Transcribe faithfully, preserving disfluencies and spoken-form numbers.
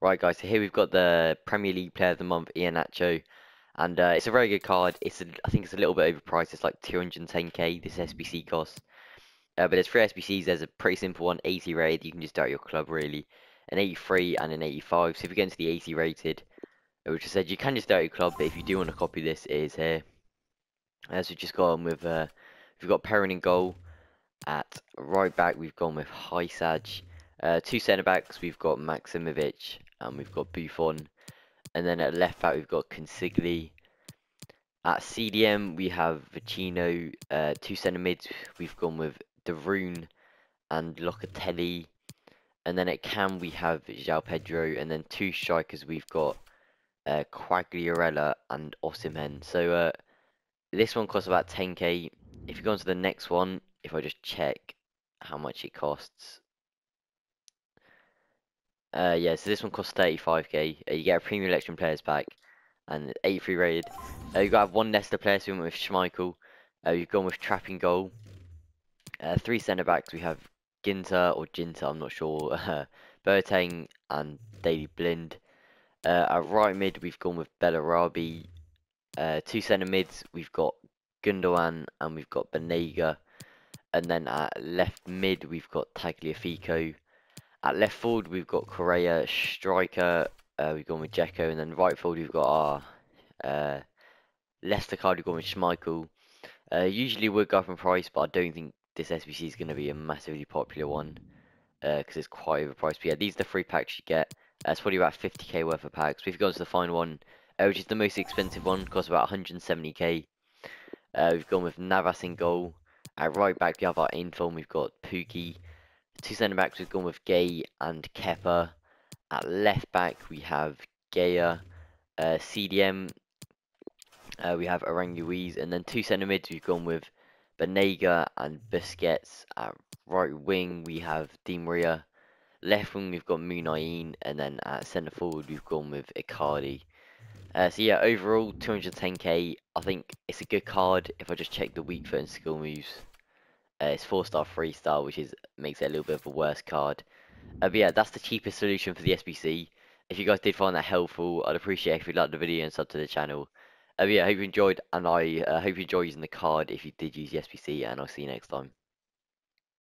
Right guys, so here we've got the Premier League Player of the Month, Iheanacho, and uh, it's a very good card. It's a, I think it's a little bit overpriced. It's like two hundred ten K, this S B C cost. Uh, but there's three S B Cs. There's a pretty simple one, eighty rated, you can just start your club really, an eighty-three and an eighty-five. So if you get into the eighty rated, which I said, you can just start your club, but if you do want to copy this, it is here. Uh, so we've just gone with, uh, we've got Perrin in goal. At right back, we've gone with Hysaj. Uh, two centre backs, we've got Maximović. And we've got Buffon, and then at left back we've got Consigli. At C D M we have Vecino. Uh, two centre mids we've gone with Darun and Locatelli, and then at cam we have João Pedro, and then two strikers we've got uh, Quagliarella and Osimhen. So uh, this one costs about ten K. If you go on to the next one, if I just check how much it costs. Uh, yeah, so this one costs thirty-five K. Uh, you get a premium election players pack and eighty-three rated. Uh, you've got to have one Leicester player, so we went with Schmeichel. Uh, you've gone with trapping goal. Uh, three centre backs, we have Ginter or Ginter, I'm not sure. Uh, Berteng and Daily Blind. Uh, at right mid, we've gone with Bellarabi. Uh, two centre mids, we've got Gundogan and we've got Benega. And then at left mid, we've got Tagliafico. At left forward, we've got Correa, striker, uh, we've gone with Dzeko, and then right forward, we've got our uh, Leicester card, we've gone with Schmeichel. Uh, usually would go up in price, but I don't think this S B C is going to be a massively popular one, because uh, it's quite overpriced. But yeah, these are the three packs you get. Uh, it's probably about fifty K worth of packs. We've gone to the final one, uh, which is the most expensive one, costs about one hundred seventy K. Uh, we've gone with Navas in goal. At right back, we have our inform, we've got Pukki. Two centre backs, we've gone with Gueye and Kepa. At left back, we have Gueye. Uh, C D M, uh, we have Aranguiz. And then two centre mids, we've gone with Benega and Busquets. At right wing, we have Di Maria. Left wing, we've got Munayin. And then at centre forward, we've gone with Icardi. Uh, so yeah, overall, two hundred ten K. I think it's a good card if I just check the weak foot and skill moves. Uh, it's four star, three star, which is makes it a little bit of a worse card. Uh, but yeah, that's the cheapest solution for the S B C. If you guys did find that helpful, I'd appreciate it if you liked the video and sub to the channel. Uh, but yeah, I hope you enjoyed, and I uh, hope you enjoy using the card if you did use the S B C, and I'll see you next time.